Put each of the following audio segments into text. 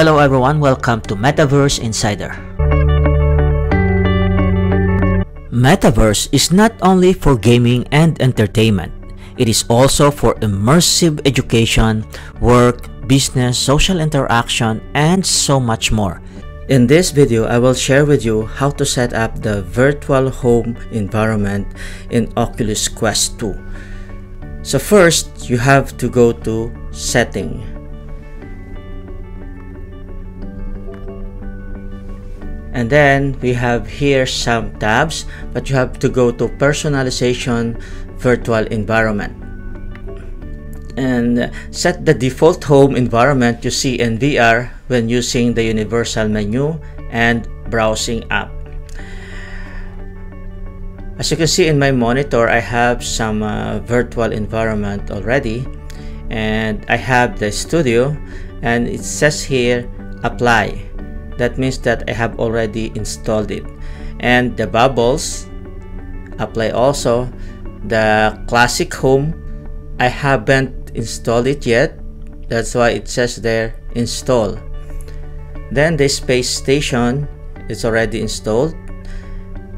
Hello everyone, welcome to Metaverse Insider. Metaverse is not only for gaming and entertainment, it is also for immersive education, work, business, social interaction, and so much more. In this video, I will share with you how to set up the virtual home environment in Oculus Quest 2. So first, you have to go to Setting. And then we have here some tabs, but you have to go to Personalization, Virtual Environment. And set the default home environment you see in VR when using the universal menu and browsing app. As you can see in my monitor, I have some virtual environment already, and I have the studio, and it says here apply. That means that I have already installed it. And the bubbles apply also. The classic home, I haven't install it yet, that's why it says there install. Then the space station is already installed.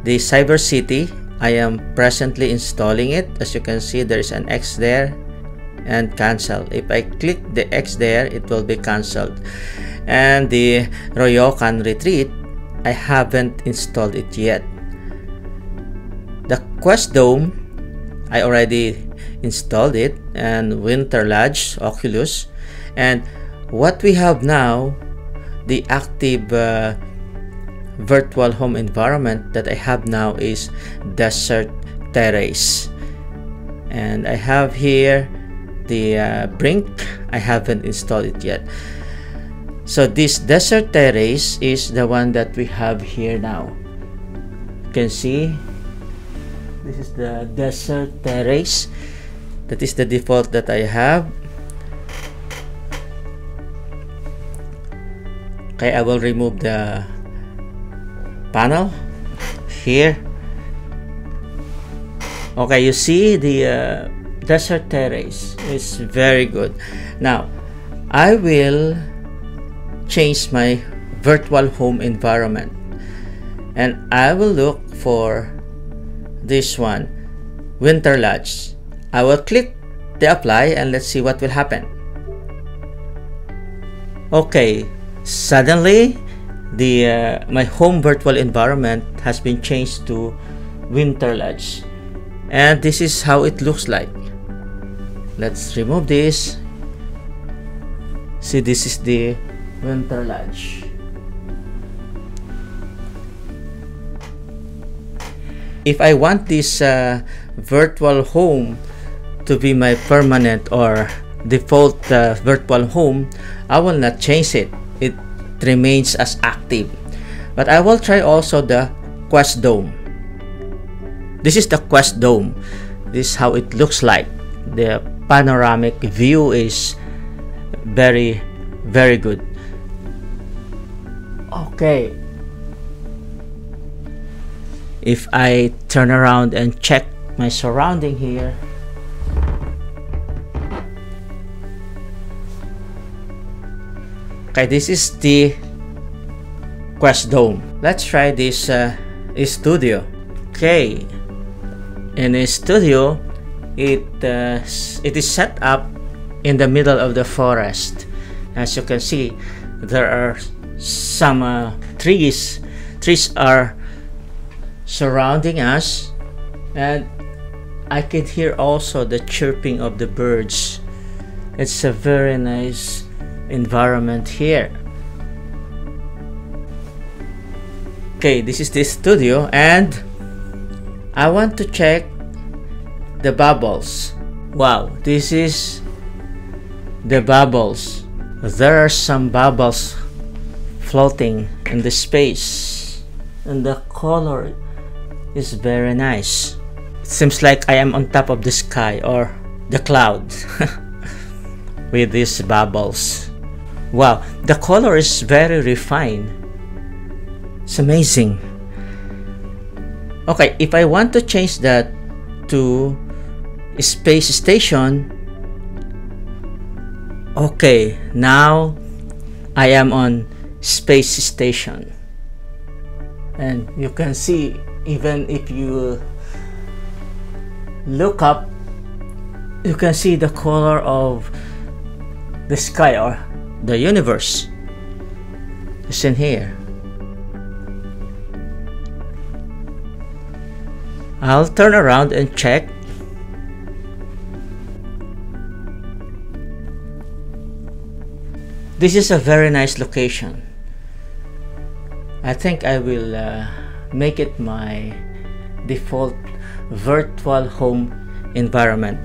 The cyber city, I am presently installing it. As you can see, there is an X there and cancel. If I click the X there, it will be cancelled. And the Ryokan retreat, I haven't installed it yet. The Quest Dome, I already installed it, and Winter Lodge Oculus. And what we have now, the active virtual home environment that I have now is Desert Terrace, and I have here the Brink. I haven't installed it yet. So this Desert Terrace is the one that we have here now. You can see this is the Desert Terrace. That is the default that I have. Okay, I will remove the panel here. Okay, you see the Desert Terrace is very good. Now, I will change my virtual home environment, and I will look for this one, Winter Lodge. I will click the apply, and let's see what will happen. Okay, suddenly the my home virtual environment has been changed to Winter Lodge, and this is how it looks like. Let's remove this. See, this is the Winter Lodge. If I want this virtual home to be my permanent or default virtual home, I will not change it. It remains as active. But I will try also the Quest Dome. This is the Quest Dome. This is how it looks like. The panoramic view is very, very good. Okay, if I turn around and check my surrounding here, okay, this is the Quest Dome. Let's try this studio. Okay, in a studio, it is set up in the middle of the forest. As you can see, there are some trees. Trees are surrounding us, and I could hear also the chirping of the birds. It's a very nice environment here. Okay, this is the studio, and I want to check the bubbles. Wow, this is the bubbles. There are some bubbles floating in the space, and the color is very nice. It seems like I am on top of the sky or the cloud with these bubbles. Wow, the color is very refined. It's amazing. Okay, if I want to change that to a space station, okay, now I am on space station, and you can see, even if you look up, you can see the color of the sky or the universe is in here. I'll turn around and check. This is a very nice location. I think I will make it my default virtual home environment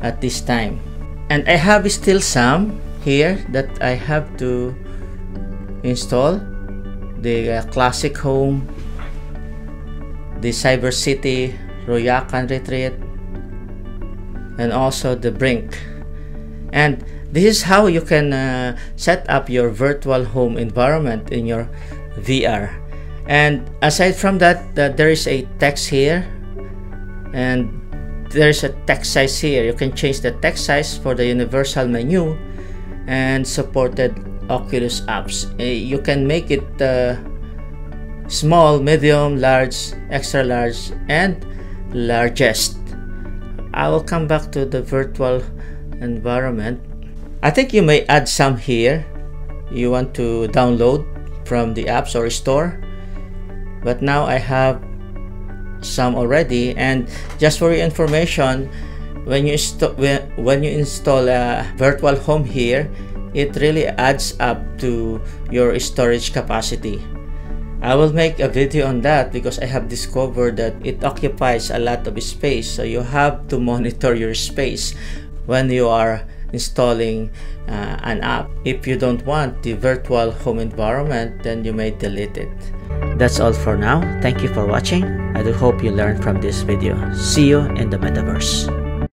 at this time. And I have still some here that I have to install. The classic home, the cyber city, Ryokan retreat, and also the brink. And this is how you can set up your virtual home environment in your VR. And aside from that, there is a text here, and there is a text size here. You can change the text size for the universal menu and supported Oculus apps. You can make it small, medium, large, extra large, and largest. I will come back to the virtual environment. I think you may add some here you want to download from the apps or store, but now I have some already. And just for your information, when you install a virtual home here, it really adds up to your storage capacity. I will make a video on that because I have discovered that it occupies a lot of space, so you have to monitor your space when you are installing an app. If you don't want the virtual home environment, then you may delete it. That's all for now. Thank you for watching. I do hope you learned from this video. See you in the metaverse.